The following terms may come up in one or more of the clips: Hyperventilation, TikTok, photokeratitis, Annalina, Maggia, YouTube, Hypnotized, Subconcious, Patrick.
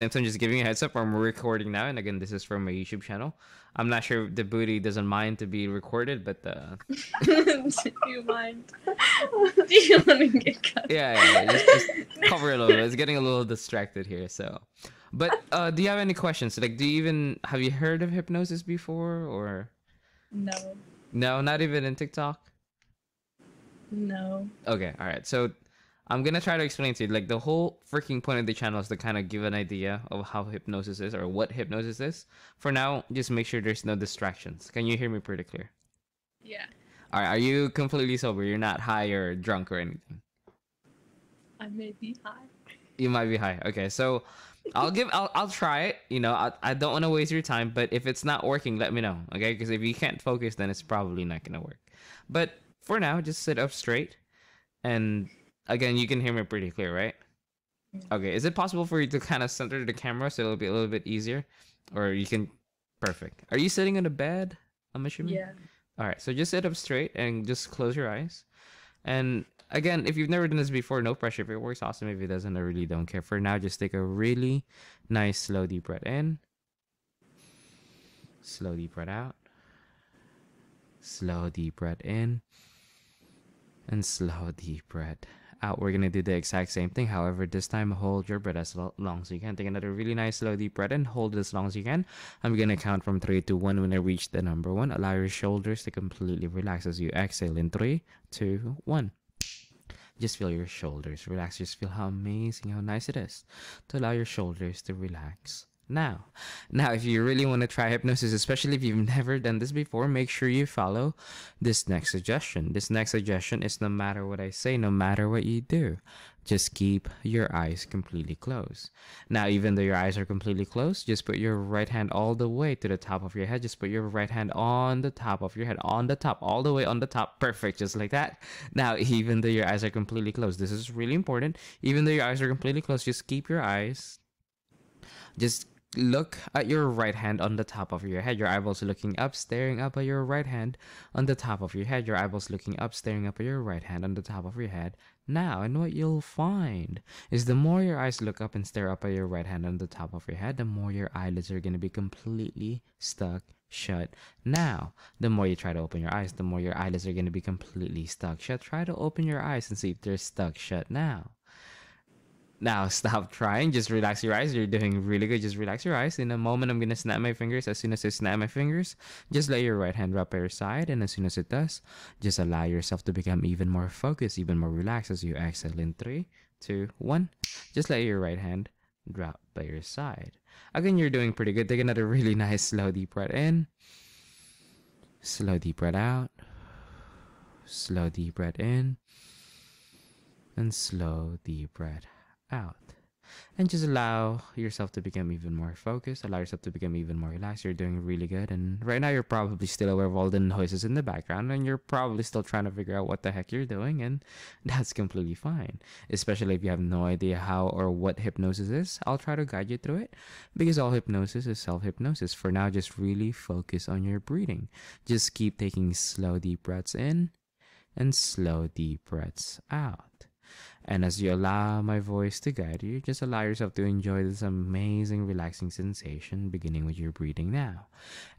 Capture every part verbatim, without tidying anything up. So I'm just giving you a heads up, I'm recording now, and again, this is from my YouTube channel. I'm not sure if the booty doesn't mind to be recorded, but uh... do you mind? Do you want to get cut? Yeah, yeah, yeah. Just, just cover it a little. It's getting a little distracted here, so. But uh, do you have any questions? Like, do you even have you heard of hypnosis before, or? No. No, not even in TikTok. No. Okay, all right, so. I'm gonna try to explain to you, like, the whole freaking point of the channel is to kind of give an idea of how hypnosis is or what hypnosis is. For now, just make sure there's no distractions. Can you hear me pretty clear? Yeah. All right, are you completely sober? You're not high or drunk or anything? I may be high. You might be high. Okay, so I'll give, I'll, I'll try it. You know, I, I don't want to waste your time, but if it's not working, let me know, okay? Because if you can't focus, then it's probably not gonna work. But for now, just sit up straight and... Again, you can hear me pretty clear, right? Okay, is it possible for you to kind of center the camera so it'll be a little bit easier? Or you can... Perfect. Are you sitting on a bed, I'm assuming? Yeah. Alright, so just sit up straight and just close your eyes. And again, if you've never done this before, no pressure. If it works, awesome. If it doesn't, I really don't care. For now, just take a really nice, slow, deep breath in. Slow, deep breath out. Slow, deep breath in. And slow, deep breath out. We're gonna do the exact same thing, however this time hold your breath as long as you can. Take another really nice slow deep breath and hold it as long as you can. I'm gonna count from three to one. When I reach the number one, allow your shoulders to completely relax as you exhale in three, two, one. Just feel your shoulders relax. Just feel how amazing, how nice it is to allow your shoulders to relax. Now, now, if you really want to try hypnosis, especially if you've never done this before, make sure you follow this next suggestion. This next suggestion is no matter what I say, no matter what you do, just keep your eyes completely closed. Now, even though your eyes are completely closed, just put your right hand all the way to the top of your head. Just put your right hand on the top of your head, on the top, all the way on the top. Perfect, just like that. Now, even though your eyes are completely closed, this is really important. Even though your eyes are completely closed, just keep your eyes, just look at your right hand on the top of your head. Your eyeballs looking up, staring up at your right hand on the top of your head. Your eyeballs looking up, staring up at your right hand on the top of your head. Now, and what you'll find is the more your eyes look up and stare up at your right hand on the top of your head, the more your eyelids are going to be completely stuck shut. Now, the more you try to open your eyes, the more your eyelids are going to be completely stuck shut. Try to open your eyes and see if they're stuck shut now. Now, stop trying. Just relax your eyes. You're doing really good. Just relax your eyes. In a moment, I'm going to snap my fingers. As soon as I snap my fingers, just let your right hand drop at your side. And as soon as it does, just allow yourself to become even more focused, even more relaxed as you exhale in three, two, one. Just let your right hand drop by your side. Again, you're doing pretty good. Take another really nice slow deep breath in. Slow deep breath out. Slow deep breath in. And slow deep breath out. out and just allow yourself to become even more focused, allow yourself to become even more relaxed. You're doing really good, and right now you're probably still aware of all the noises in the background, and you're probably still trying to figure out what the heck you're doing, and that's completely fine, especially if you have no idea how or what hypnosis is. I'll try to guide you through it, because all hypnosis is self-hypnosis. For now, just really focus on your breathing. Just keep taking slow deep breaths in and slow deep breaths out. And as you allow my voice to guide you, just allow yourself to enjoy this amazing, relaxing sensation, beginning with your breathing now.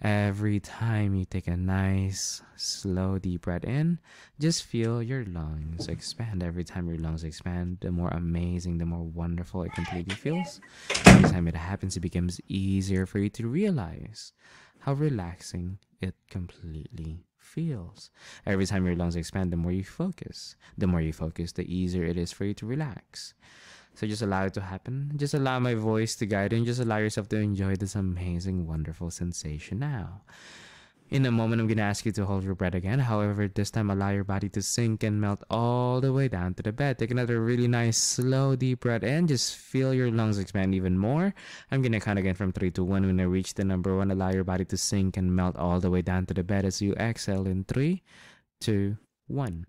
Every time you take a nice, slow, deep breath in, just feel your lungs expand. Every time your lungs expand, the more amazing, the more wonderful it completely feels. Every time it happens, it becomes easier for you to realize how relaxing it completely feels. Every time your lungs expand, the more you focus. The more you focus, the easier it is for you to relax. So just allow it to happen. Just allow my voice to guide you, and just allow yourself to enjoy this amazing, wonderful sensation now. In a moment, I'm going to ask you to hold your breath again. However, this time, allow your body to sink and melt all the way down to the bed. Take another really nice, slow, deep breath in. Just feel your lungs expand even more. I'm going to count again from three to one. When I reach the number one, allow your body to sink and melt all the way down to the bed as you exhale in three, two, one.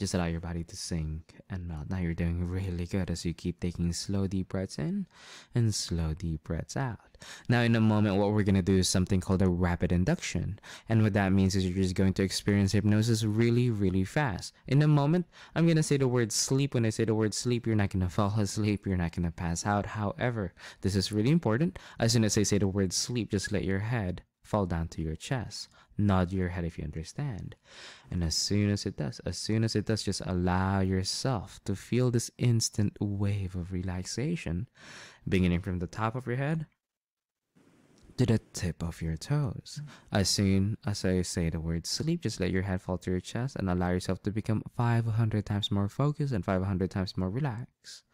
Just allow your body to sink and melt. Now you're doing really good as you keep taking slow deep breaths in and slow deep breaths out. Now in a moment, what we're going to do is something called a rapid induction. And what that means is you're just going to experience hypnosis really, really fast. In a moment, I'm going to say the word sleep. When I say the word sleep, you're not going to fall asleep. You're not going to pass out. However, this is really important. As soon as I say the word sleep, just let your head fall down to your chest. Nod your head if you understand. And as soon as it does, as soon as it does, just allow yourself to feel this instant wave of relaxation, beginning from the top of your head to the tip of your toes. As soon as I say the word sleep, just let your head fall to your chest and allow yourself to become five hundred times more focused and five hundred times more relaxed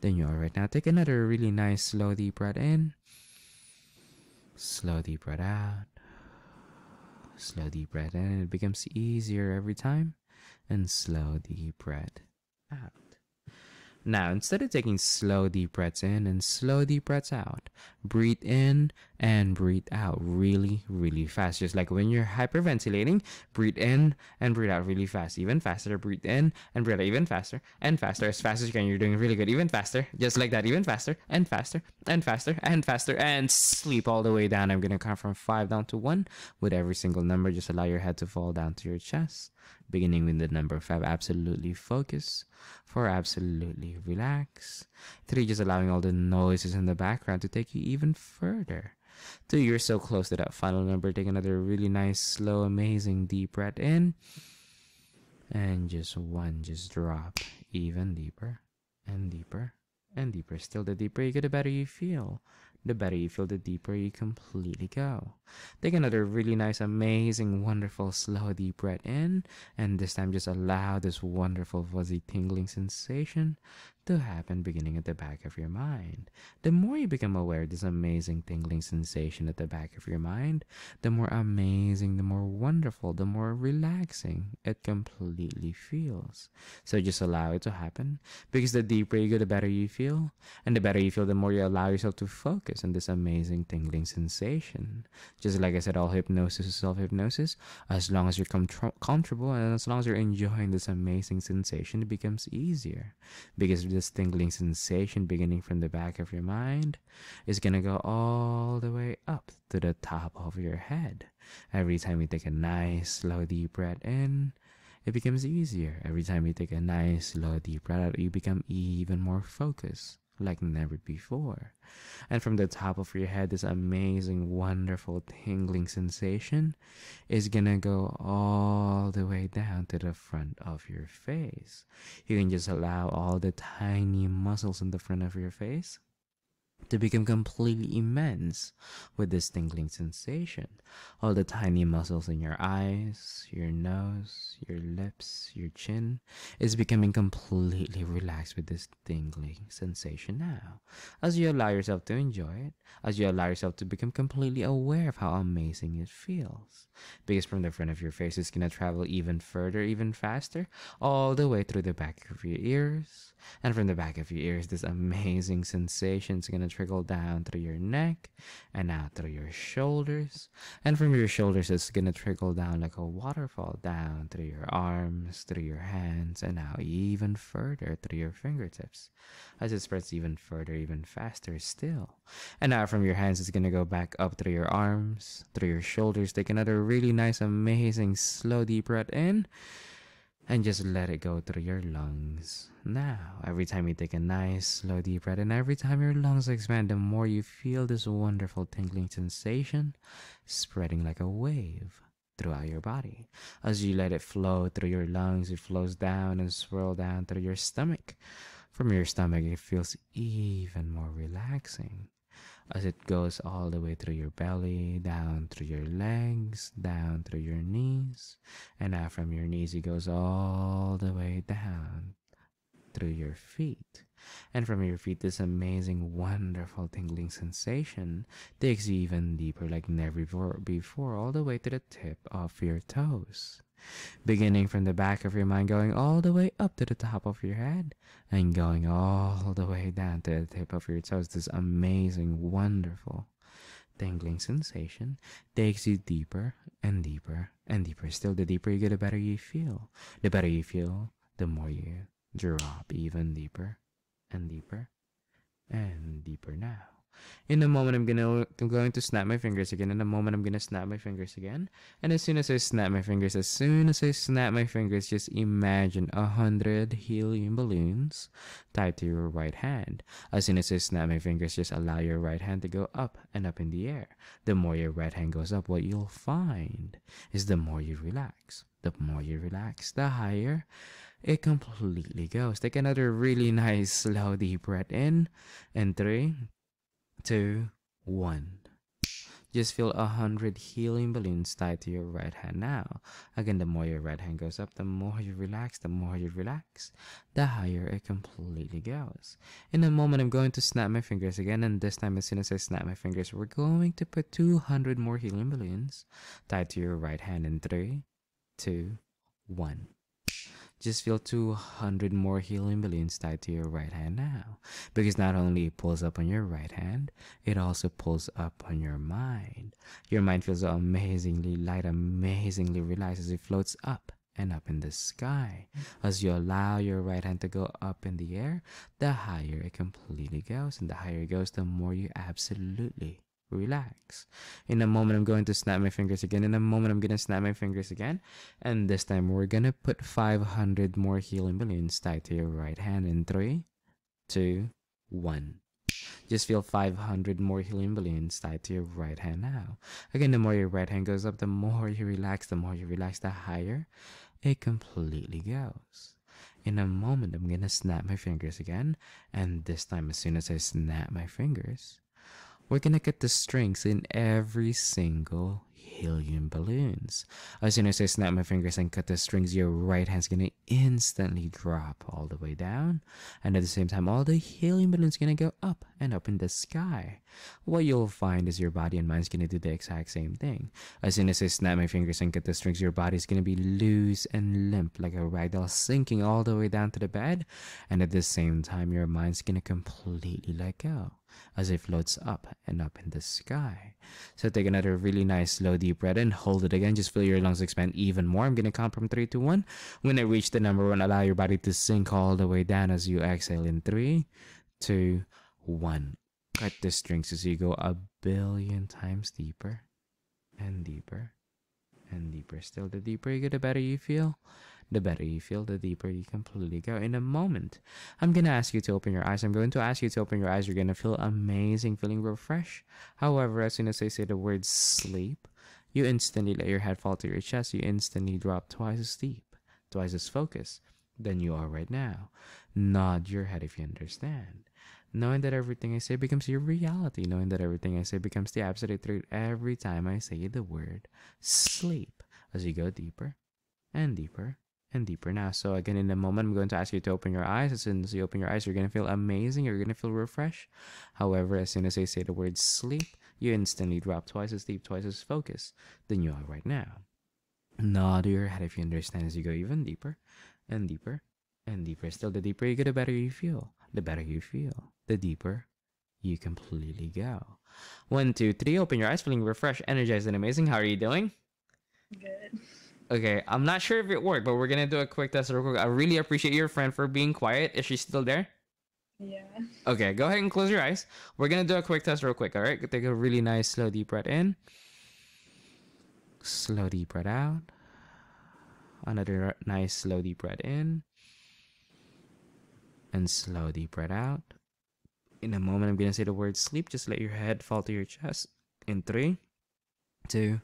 than you are right now. Take another really nice slow deep breath in. Slow deep breath out. Slow deep breath in, and it becomes easier every time. And slow deep breath out. Now, instead of taking slow deep breaths in and slow deep breaths out, breathe in and breathe out really, really fast. Just like when you're hyperventilating, breathe in and breathe out really fast. Even faster, breathe in and breathe out even faster and faster. As fast as you can, you're doing really good. Even faster, just like that. Even faster and faster and faster and faster and sleep all the way down. I'm going to count from five down to one. With every single number, just allow your head to fall down to your chest. Beginning with the number five, absolutely focus. Four, absolutely relax. Three, just allowing all the noises in the background to take you even further. Two, you're so close to that final number. Take another really nice, slow, amazing deep breath in. And just one, just drop even deeper and deeper and deeper. Still, the deeper you go, the better you feel. The better you feel, the deeper you completely go. Take another really nice, amazing, wonderful, slow, deep breath in. And this time, just allow this wonderful, fuzzy, tingling sensation to happen beginning at the back of your mind. The more you become aware of this amazing, tingling sensation at the back of your mind, the more amazing, the more wonderful, the more relaxing it completely feels. So just allow it to happen, because the deeper you go, the better you feel. And the better you feel, the more you allow yourself to focus and this amazing tingling sensation. Just like I said, all hypnosis is self-hypnosis. As long as you're com comfortable and as long as you're enjoying this amazing sensation, it becomes easier. Because this tingling sensation beginning from the back of your mind is going to go all the way up to the top of your head. Every time we take a nice, slow, deep breath in, it becomes easier. Every time we take a nice, slow, deep breath out, you become even more focused, like never before. And from the top of your head, this amazing, wonderful, tingling sensation is gonna go all the way down to the front of your face. You can just allow all the tiny muscles in the front of your face to become completely immense with this tingling sensation. All the tiny muscles in your eyes, your nose, your lips, your chin is becoming completely relaxed with this tingling sensation now. As you allow yourself to enjoy it, as you allow yourself to become completely aware of how amazing it feels. Because from the front of your face, it's gonna travel even further, even faster, all the way through the back of your ears. And from the back of your ears, this amazing sensation is going to trickle down through your neck and out through your shoulders. And from your shoulders, it's going to trickle down like a waterfall down through your arms, through your hands, and out even further through your fingertips. As it spreads even further, even faster still. And now from your hands, it's going to go back up through your arms, through your shoulders. Take another really nice, amazing, slow, deep breath in. And just let it go through your lungs. Now, every time you take a nice, slow, deep breath, and every time your lungs expand, the more you feel this wonderful tingling sensation spreading like a wave throughout your body. As you let it flow through your lungs, it flows down and swirls down through your stomach. From your stomach, it feels even more relaxing. As it goes all the way through your belly, down through your legs, down through your knees, and now from your knees it goes all the way down through your feet. And from your feet, this amazing, wonderful tingling sensation takes you even deeper like never before, all the way to the tip of your toes. Beginning from the back of your mind, going all the way up to the top of your head, and going all the way down to the tip of your toes, this amazing, wonderful tingling sensation takes you deeper and deeper and deeper. Still, the deeper you go, the better you feel. The better you feel, the more you drop even deeper and deeper and deeper now. In a moment, I'm gonna I'm going to snap my fingers again. In a moment, I'm gonna snap my fingers again. And as soon as I snap my fingers, as soon as I snap my fingers, just imagine a hundred helium balloons tied to your right hand. As soon as I snap my fingers, just allow your right hand to go up and up in the air. The more your right hand goes up, what you'll find is the more you relax. The more you relax, the higher it completely goes. Take another really nice slow deep breath in, and three, two, one. Just feel a hundred helium balloons tied to your right hand now. Again, the more your right hand goes up, the more you relax, the more you relax, the higher it completely goes. In a moment, I'm going to snap my fingers again, and this time, as soon as I snap my fingers, we're going to put two hundred more helium balloons tied to your right hand in three, two, one. Just feel two hundred more helium balloons tied to your right hand now. Because not only it pulls up on your right hand, it also pulls up on your mind. Your mind feels amazingly light, amazingly relaxed as it floats up and up in the sky. As you allow your right hand to go up in the air, the higher it completely goes. And the higher it goes, the more you absolutely relax. In a moment, I'm going to snap my fingers again. In a moment, I'm going to snap my fingers again. And this time, we're going to put five hundred more helium balloons tied to your right hand in three, two, one. Just feel five hundred more helium balloons tied to your right hand now. Again, the more your right hand goes up, the more you relax, the more you relax, the higher it completely goes. In a moment, I'm going to snap my fingers again. And this time, as soon as I snap my fingers, we're gonna get the strings in every single helium balloons. As soon as I snap my fingers and cut the strings, your right hand's gonna instantly drop all the way down. And at the same time, all the helium balloons gonna go up and up in the sky. What you'll find is your body and mind's gonna do the exact same thing. As soon as I snap my fingers and cut the strings, your body's gonna be loose and limp like a ragdoll, sinking all the way down to the bed. And at the same time, your mind's gonna completely let go as it floats up and up in the sky. So take another really nice slow deep breath and hold it again. Just feel your lungs expand even more. I'm gonna count from three to one. When I reach the number one, allow your body to sink all the way down as you exhale in three, two, one. Cut the strings as you go a billion times deeper and deeper and deeper. Still, the deeper you go, the better you feel. The better you feel, the deeper you completely go. In a moment, I'm going to ask you to open your eyes. I'm going to ask you to open your eyes. You're going to feel amazing, feeling refreshed. However, as soon as I say the word sleep, you instantly let your head fall to your chest. You instantly drop twice as deep, twice as focused than you are right now. Nod your head if you understand. Knowing that everything I say becomes your reality. Knowing that everything I say becomes the absolute truth every time I say the word sleep. As you go deeper and deeper and deeper now. So again, in a moment, I'm going to ask you to open your eyes. As soon as you open your eyes, you're going to feel amazing. You're going to feel refreshed. However, as soon as I say the word sleep, you instantly drop twice as deep, twice as focused than you are right now. Nod your head if you understand as you go even deeper and deeper and deeper. Still, the deeper you go, the better you feel. The better you feel, the deeper you completely go. One, two, three. Open your eyes, feeling refreshed, energized, and amazing. How are you doing? Good. Okay, I'm not sure if it worked, but we're gonna do a quick test real quick. I really appreciate your friend for being quiet. Is she still there? Yeah. Okay, go ahead and close your eyes. We're gonna do a quick test real quick, all right? Take a really nice, slow, deep breath in. Slow, deep breath out. Another nice, slow, deep breath in. And slow, deep breath out. In a moment, I'm gonna say the word sleep. Just let your head fall to your chest. In three, two,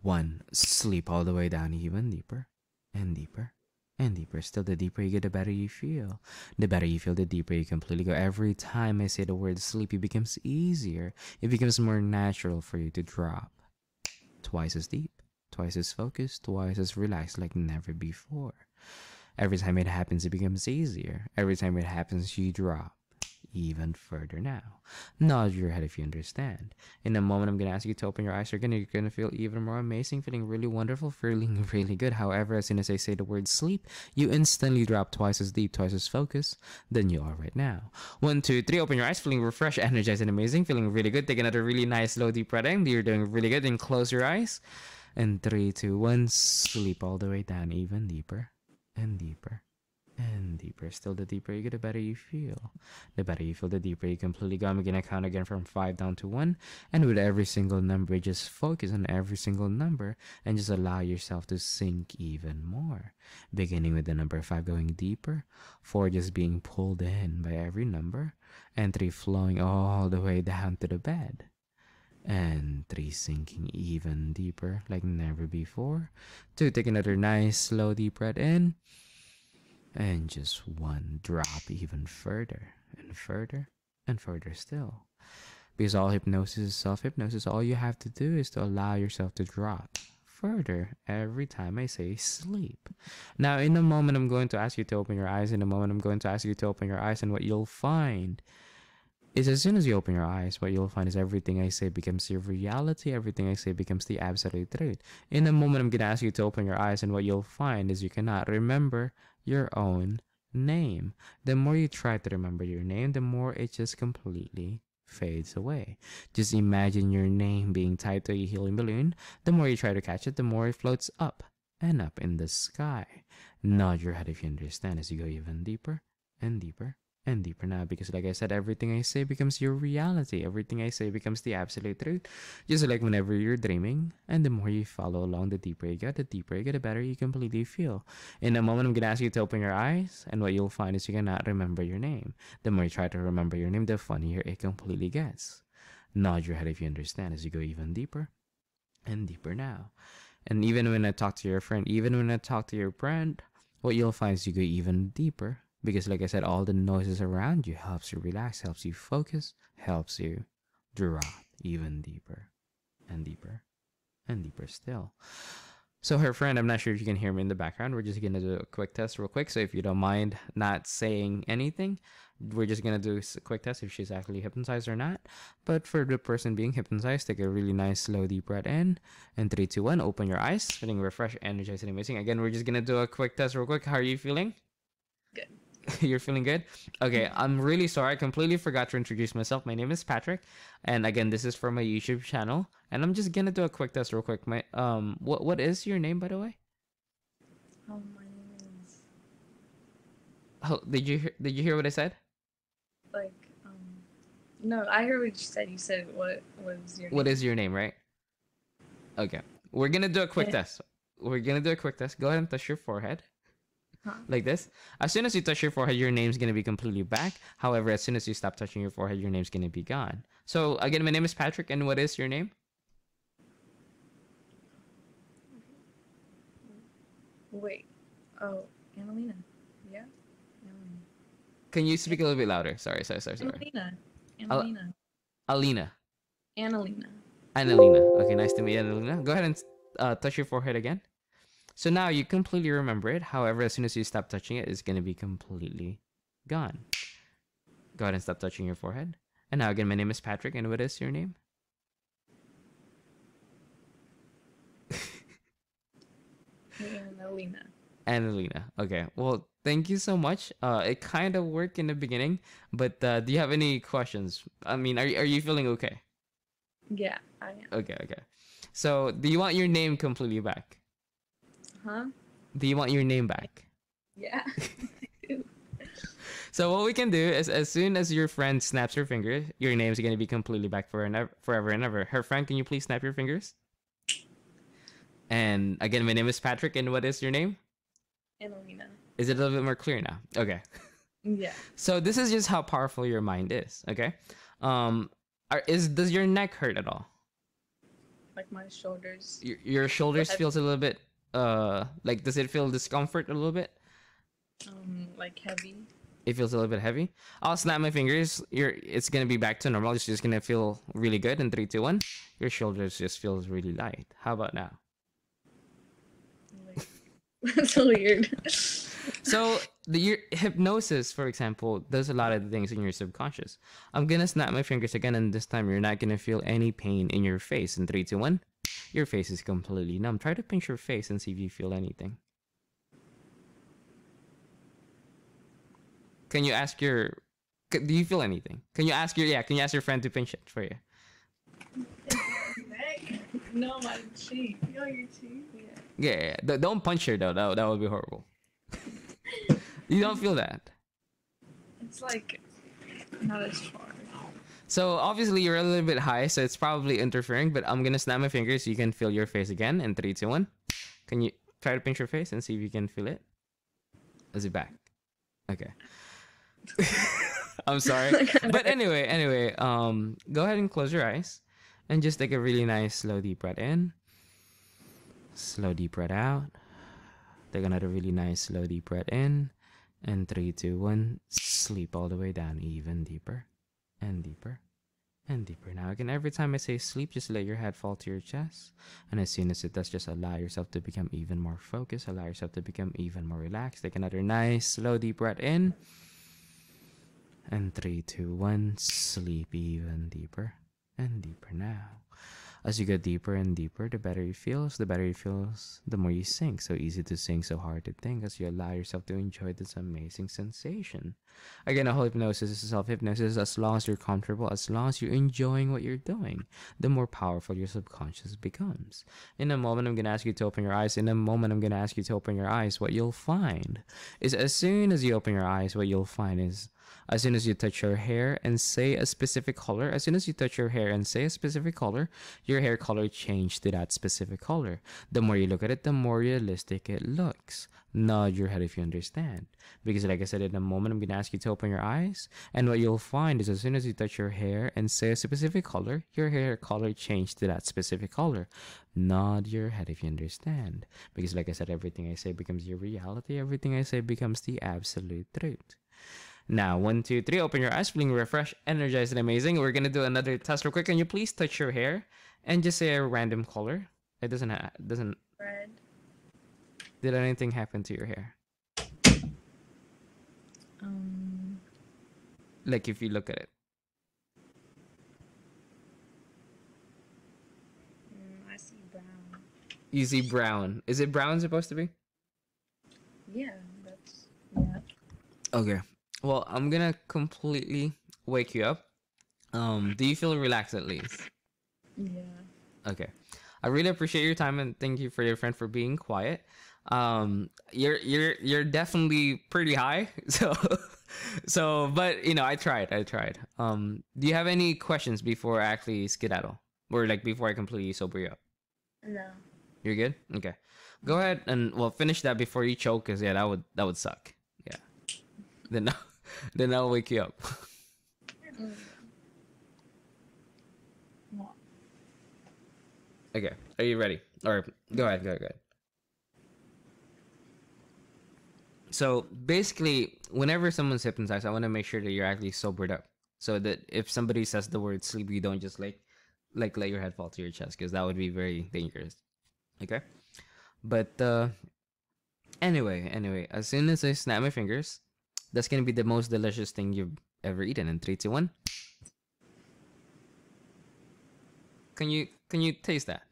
one. Sleep all the way down even deeper and deeper and deeper. Still, the deeper you get, the better you feel. The better you feel, the deeper you completely go. Every time I say the word sleep, it becomes easier. It becomes more natural for you to drop twice as deep, twice as focused, twice as relaxed like never before. Every time it happens, it becomes easier. Every time it happens, you drop even further now. Nod your head if you understand. In a moment, I'm going to ask you to open your eyes. You're going to, you're going to feel even more amazing, feeling really wonderful, feeling really good. However, as soon as I say the word sleep, you instantly drop twice as deep, twice as focused than you are right now. One, two, three. Open your eyes, feeling refreshed, energized, and amazing, feeling really good. Take another really nice, slow, deep breath in. You're doing really good. Then close your eyes. And three, two, one. Sleep all the way down, even deeper and deeper and deeper still. The deeper you go, the better you feel. The better you feel, the deeper you completely go. I'm gonna count again from five down to one, and with every single number, just focus on every single number and just allow yourself to sink even more, beginning with the number five, going deeper, four just being pulled in by every number, and three flowing all the way down to the bed, and three sinking even deeper like never before. Two, take another nice slow deep breath in, and just one, drop even further and further and further still, because all hypnosis is self-hypnosis. All you have to do is to allow yourself to drop further every time I say sleep. Now in a moment I'm going to ask you to open your eyes. In a moment I'm going to ask you to open your eyes, and what you'll find is as soon as you open your eyes, what you'll find is everything I say becomes your reality. Everything I say becomes the absolute truth. In a moment I'm going to ask you to open your eyes, and what you'll find is you cannot remember your own name. The more you try to remember your name, the more it just completely fades away. Just imagine your name being tied to a helium balloon. The more you try to catch it, the more it floats up and up in the sky. Nod your head if you understand as you go even deeper and deeper and deeper now, because like I said, everything I say becomes your reality. Everything I say becomes the absolute truth. Just like whenever you're dreaming, and the more you follow along, the deeper you get, the deeper you get, the better you completely feel. In a moment I'm gonna ask you to open your eyes, and what you'll find is you cannot remember your name. The more you try to remember your name, the funnier it completely gets. Nod your head if you understand as you go even deeper and deeper now. And even when I talk to your friend, even when I talk to your friend, what you'll find is you go even deeper. Because like I said, all the noises around you helps you relax, helps you focus, helps you drop even deeper and deeper and deeper still. So her friend, I'm not sure if you can hear me in the background. We're just going to do a quick test real quick. So if you don't mind not saying anything, we're just going to do a quick test if she's actually hypnotized or not. But for the person being hypnotized, take a really nice slow deep breath in. And three, two, one, open your eyes, feeling refreshed, energized, and amazing. Again, we're just going to do a quick test real quick. How are you feeling? Good. You're feeling good? Okay, I'm really sorry. I completely forgot to introduce myself. My name is Patrick. And again, this is for my YouTube channel. And I'm just going to do a quick test real quick. My um, what What is your name, by the way? Oh, my name is... Oh, did you, did you hear what I said? Like, um... No, I heard what you said. You said what was your name. What is your name, right? Okay. We're going to do a quick test. We're going to do a quick test. Go ahead and touch your forehead. Like this. As soon as you touch your forehead, your name's going to be completely back. However, as soon as you stop touching your forehead, your name's going to be gone. So, again, my name is Patrick, and what is your name? Wait. Oh, Annalina. Yeah? Annalina. Can you speak a little bit louder? Sorry, sorry, sorry, sorry. Annalina. Annalina. Al Alina. Annalina. Annalina. Okay, nice to meet you, Annalina. Go ahead and uh, touch your forehead again. So now you completely remember it. However, as soon as you stop touching it, it's going to be completely gone. Go ahead and stop touching your forehead. And now again, my name is Patrick. And what is your name? Annalina. Annalina. Okay. Well, thank you so much. Uh, it kind of worked in the beginning, but uh, do you have any questions? I mean, are, are you feeling okay? Yeah, I am. Okay, okay. So do you want your name completely back? Huh? Do you want your name back? Yeah. So what we can do is, as soon as your friend snaps her fingers, your name's going to be completely back forever, forever and ever. Her friend, can you please snap your fingers? And again, my name is Patrick, and what is your name? Annalina. Is it a little bit more clear now? Okay. Yeah. So this is just how powerful your mind is. Okay. Um. Are, is does your neck hurt at all? Like my shoulders. Your, your shoulders feels a little bit. Uh, like, does it feel discomfort a little bit? Um, like heavy. It feels a little bit heavy. I'll snap my fingers. You're, it's gonna be back to normal. It's just gonna feel really good. In three, two, one, your shoulders just feels really light. How about now? Like, that's weird. So the your hypnosis, for example, does a lot of the things in your subconscious. I'm gonna snap my fingers again, and this time you're not gonna feel any pain in your face. In three, two, one. Your face is completely numb. Try to pinch your face and see if you feel anything. Can you ask your... Do you feel anything? Can you ask your... Yeah, can you ask your friend to pinch it for you? No, my cheek. Feel your cheek? Yeah. Yeah, yeah. Don't punch her, though. That, that would be horrible. You don't feel that? It's like not as far. So obviously you're a little bit high, so it's probably interfering, but I'm gonna snap my fingers so you can feel your face again in three, two, one. Can you try to pinch your face and see if you can feel it? Is it back? Okay. I'm sorry. But anyway, anyway, um go ahead and close your eyes and just take a really nice slow deep breath in. Slow deep breath out. Take another really nice slow deep breath in. And three, two, one, sleep all the way down, even deeper and deeper and deeper. Now again, every time I say sleep, just let your head fall to your chest, and as soon as it does, just allow yourself to become even more focused, allow yourself to become even more relaxed. Take another nice slow deep breath in, and three, two, one, sleep even deeper and deeper. Now as you go deeper and deeper, the better it feels, the better it feels, the more you sink. So easy to sink, so hard to think, as you allow yourself to enjoy this amazing sensation. Again, a whole hypnosis is self-hypnosis. As long as you're comfortable, as long as you're enjoying what you're doing, the more powerful your subconscious becomes. In a moment, I'm going to ask you to open your eyes. In a moment, I'm going to ask you to open your eyes. What you'll find is, as soon as you open your eyes, what you'll find is, as soon as you touch your hair and say a specific color, as soon as you touch your hair and say a specific color, your hair color changed to that specific color. The more you look at it, the more realistic it looks. Nod your head if you understand. Because like I said, in a moment, I'm going to ask you to open your eyes. And what you'll find is, as soon as you touch your hair and say a specific color, your hair color changed to that specific color. Nod your head if you understand. Because like I said, everything I say becomes your reality. Everything I say becomes the absolute truth. Now, one, two, three, open your eyes, feeling refreshed, energized, and amazing. We're going to do another test real quick. Can you please touch your hair and just say a random color? It doesn't... Ha doesn't... Red. Did anything happen to your hair? Um... Like, if you look at it. Mm, I see brown. You see brown. Is it brown supposed to be? Yeah, that's... yeah. Okay. Well, I'm gonna completely wake you up. Um, do you feel relaxed at least? Yeah. Okay. I really appreciate your time, and thank you for your friend for being quiet. Um, you're you're you're definitely pretty high. So, so but you know, I tried. I tried. Um, do you have any questions before I actually skedaddle, or like before I completely sober you up? No. You're good? Okay. Go ahead and well finish that before you choke, cause yeah, that would that would suck. Then, I'll, then I'll wake you up. Okay, are you ready? Or go ahead, go ahead, go ahead. So basically, whenever someone's hypnotized, I want to make sure that you're actually sobered up, so that if somebody says the word sleep, you don't just like, like let your head fall to your chest, because that would be very dangerous. Okay, but uh, anyway, anyway, as soon as I snap my fingers. That's going to be the most delicious thing you've ever eaten. In three, two, one. Can you, can you taste that?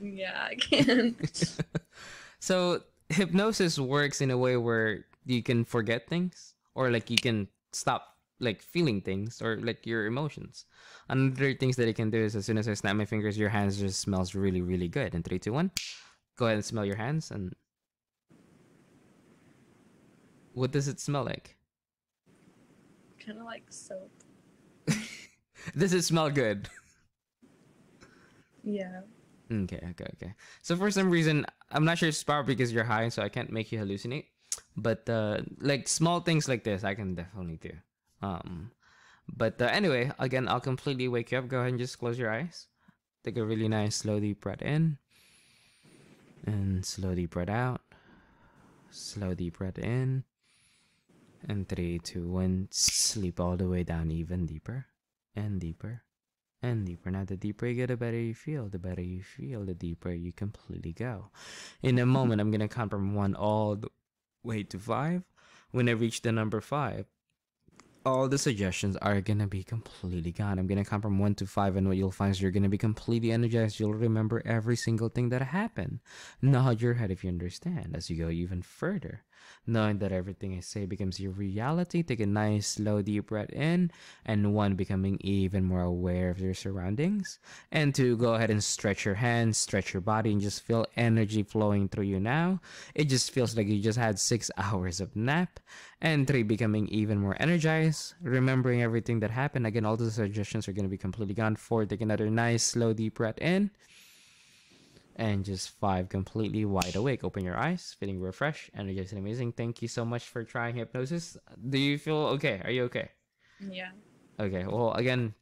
Yeah, I can. So hypnosis works in a way where you can forget things, or like you can stop like feeling things, or like your emotions. Another things that it can do is, as soon as I snap my fingers, your hands just smells really, really good. In three, two, one. Go ahead and smell your hands. And what does it smell like? Kind of like soap. Does it smell good? Yeah. Okay, okay, okay. So for some reason, I'm not sure it's probably because you're high, so I can't make you hallucinate. But uh, like small things like this, I can definitely do. Um, but uh, anyway, again, I'll completely wake you up. Go ahead and just close your eyes. Take a really nice slow deep breath in. And slow deep breath out. Slow deep breath in. And three, two, one, sleep all the way down, even deeper and deeper and deeper. Now, the deeper you go, the better you feel. The better you feel, the deeper you completely go. In a moment, I'm going to count from one all the way to five. When I reach the number five, all the suggestions are going to be completely gone. I'm going to count from one to five, and what you'll find is you're going to be completely energized. You'll remember every single thing that happened. Nod your head if you understand as you go even further. knowing that everything I say becomes your reality. Take a nice, slow, deep breath in, and one, becoming even more aware of your surroundings. And two, go ahead and stretch your hands, stretch your body, and just feel energy flowing through you now. It just feels like you just had six hours of nap. And three, becoming even more energized, remembering everything that happened. Again, all the suggestions are going to be completely gone. Four, take another nice, slow, deep breath in. And just five, completely wide awake. Open your eyes, feeling refreshed, energized, and amazing. Thank you so much for trying hypnosis. Do you feel okay? Are you okay? Yeah. Okay. Well, again,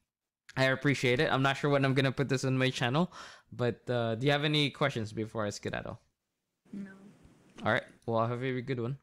I appreciate it. I'm not sure when I'm going to put this on my channel, but uh, do you have any questions before I skedaddle? No. All right. Well, have a good one.